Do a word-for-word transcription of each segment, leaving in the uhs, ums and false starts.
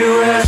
you escalate.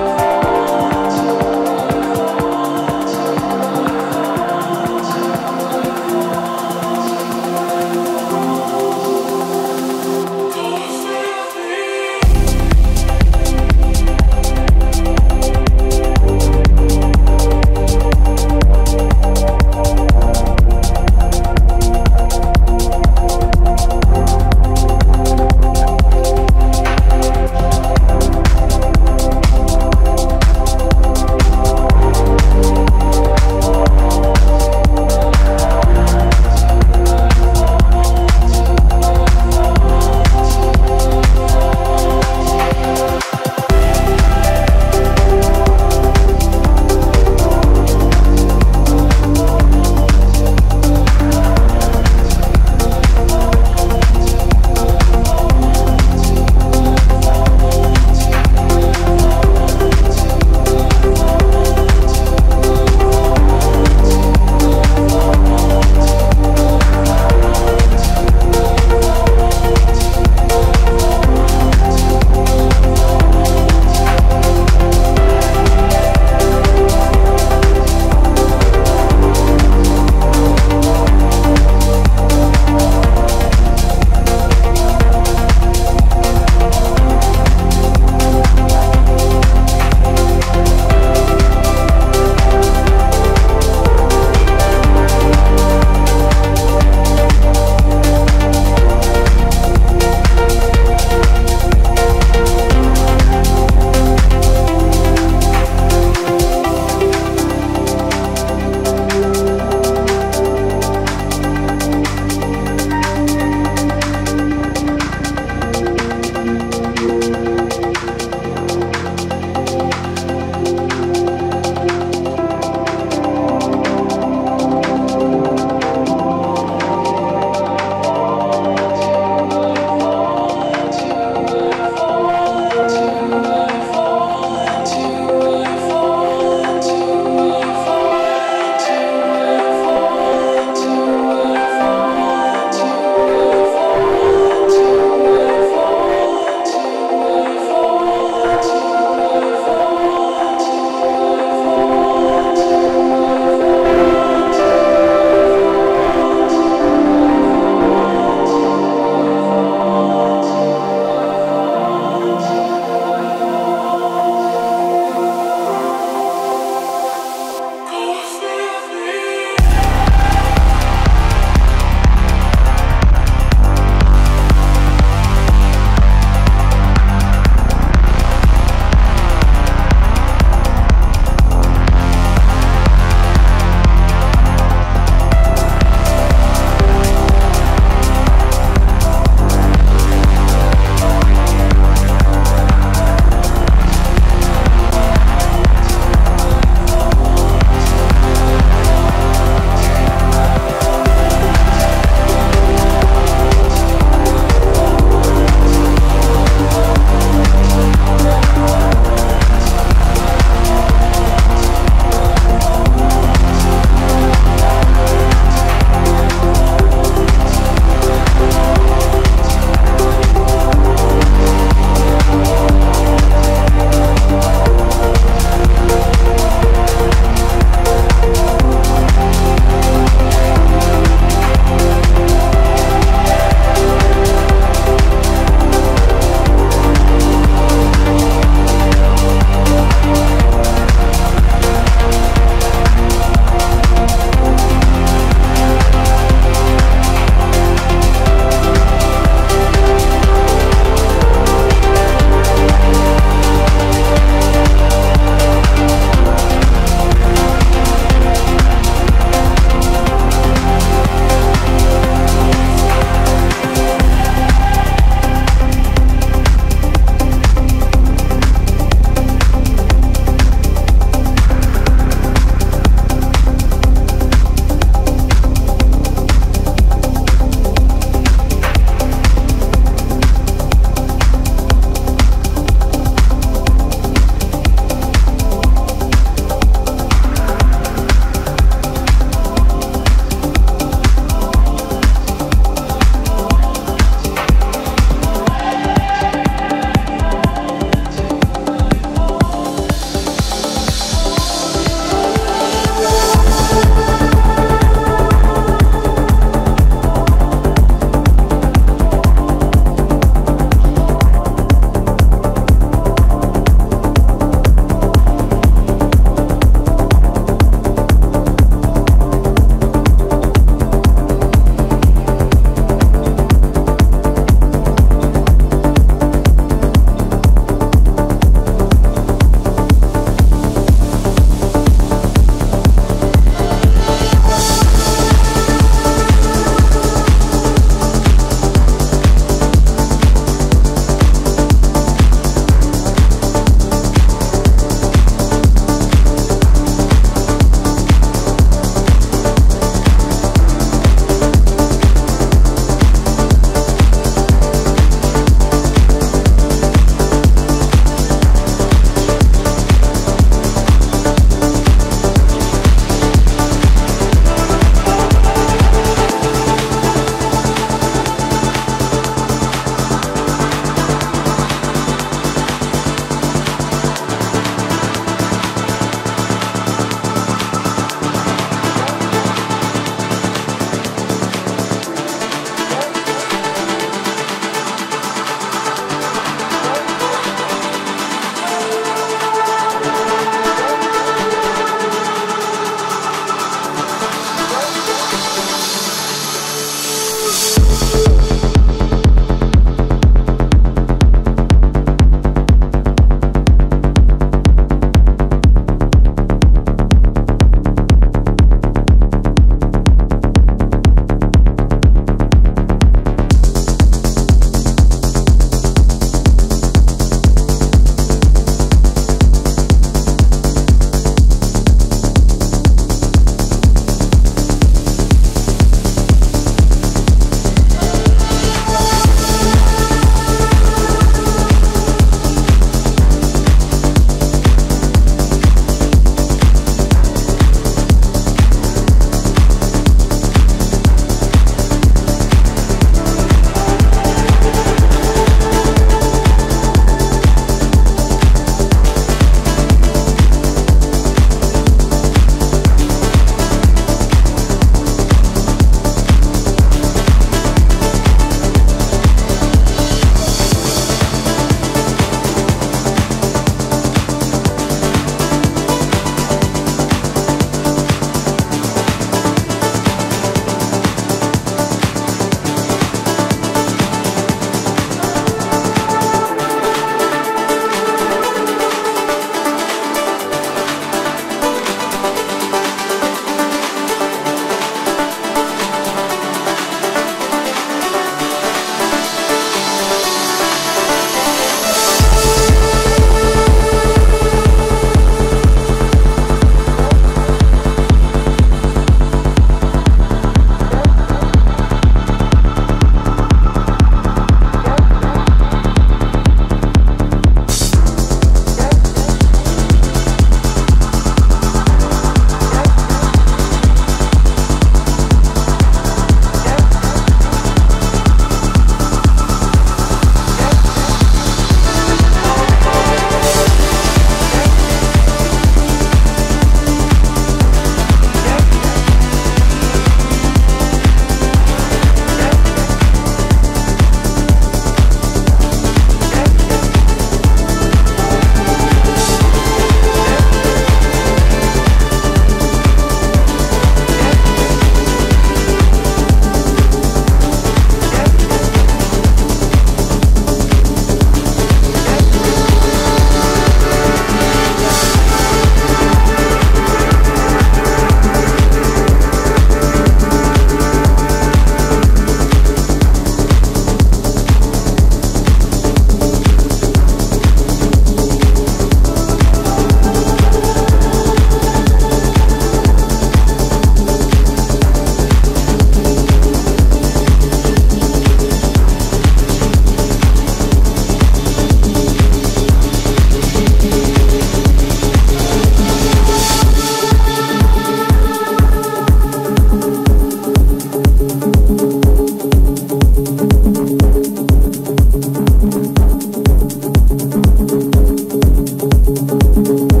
Thank you.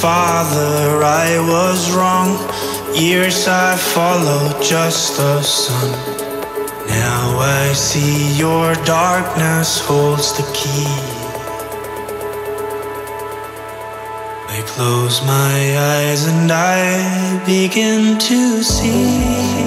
father, I was wrong. Years I followed just the sun. Now I see your darkness holds the key. I close my eyes and I begin to see.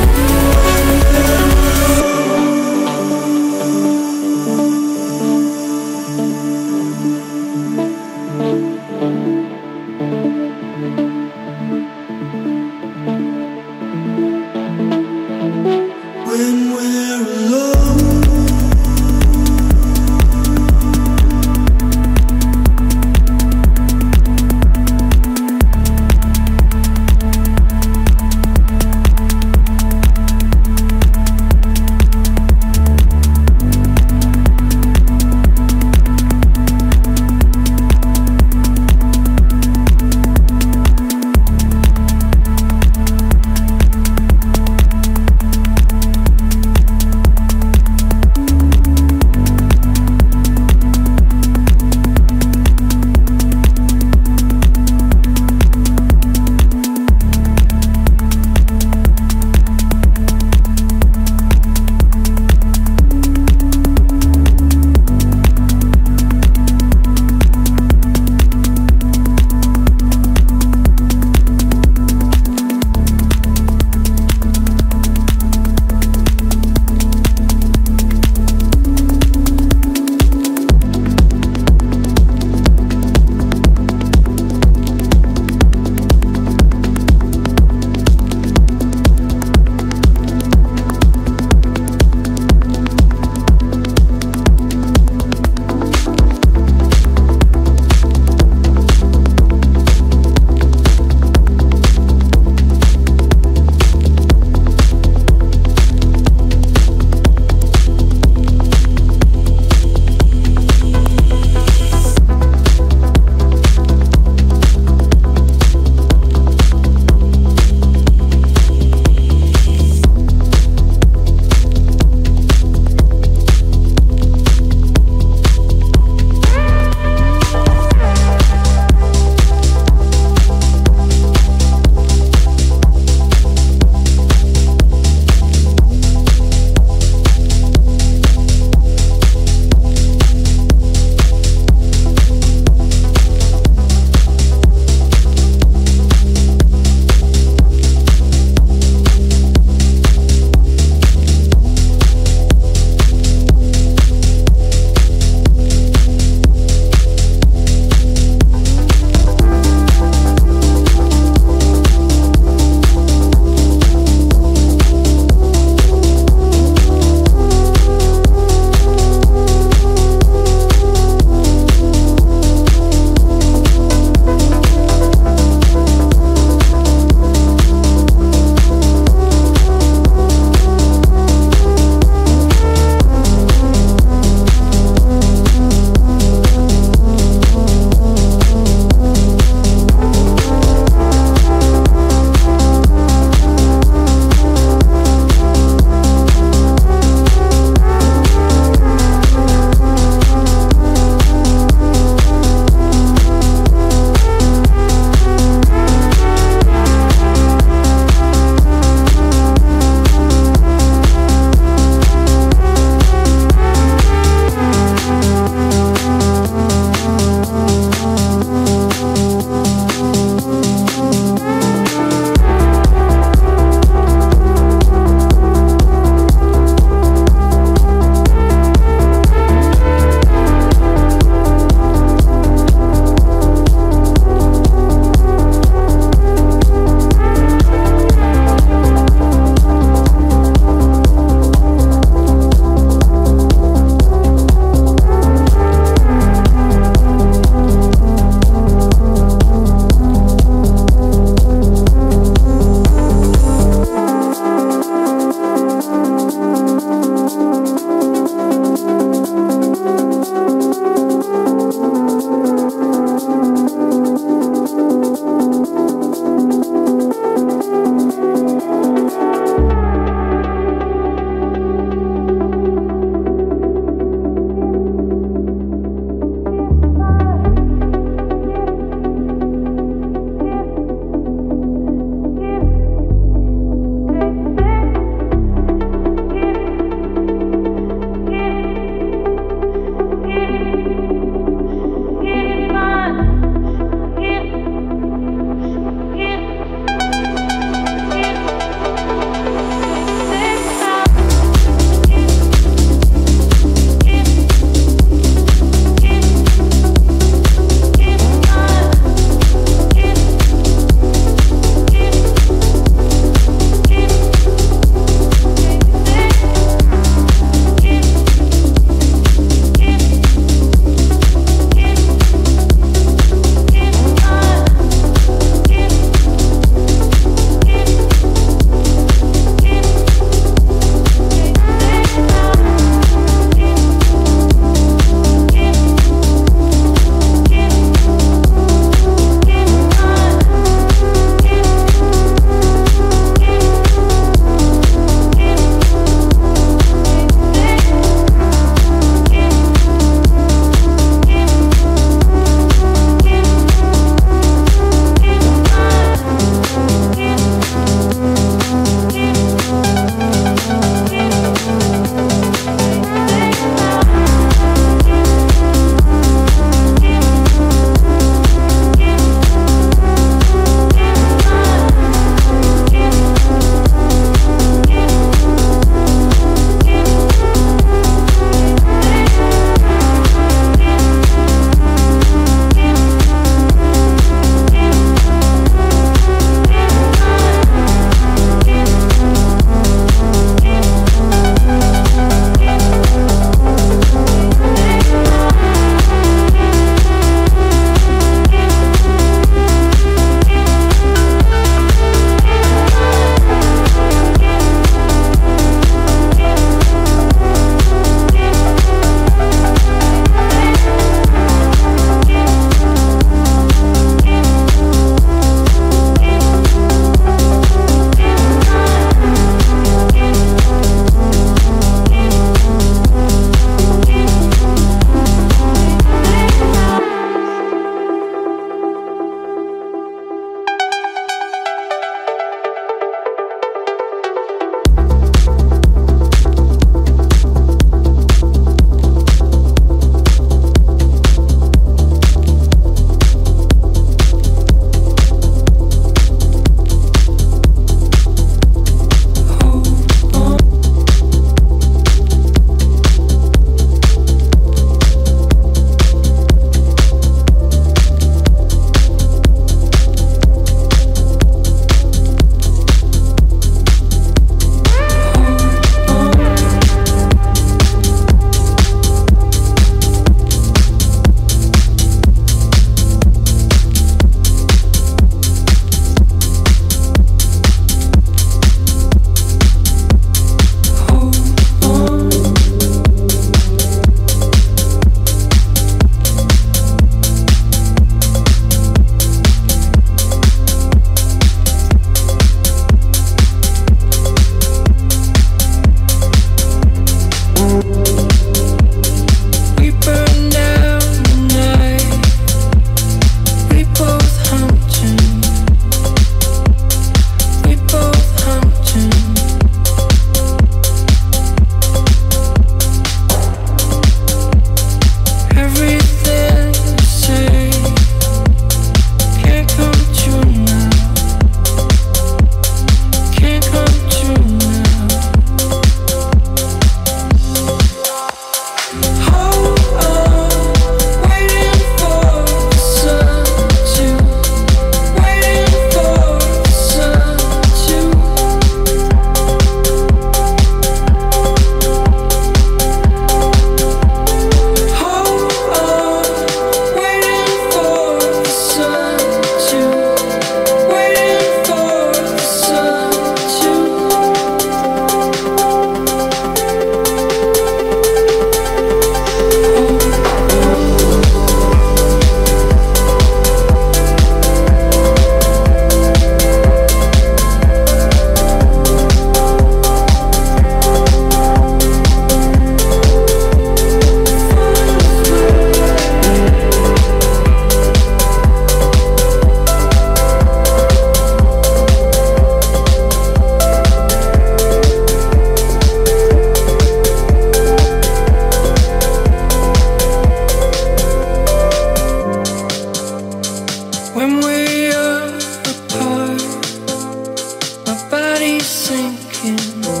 body's sinking, my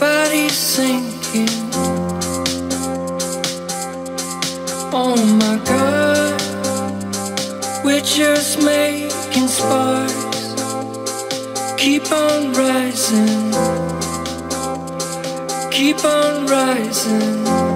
body's sinking. Oh my God, we're just making sparks, keep on rising, keep on rising.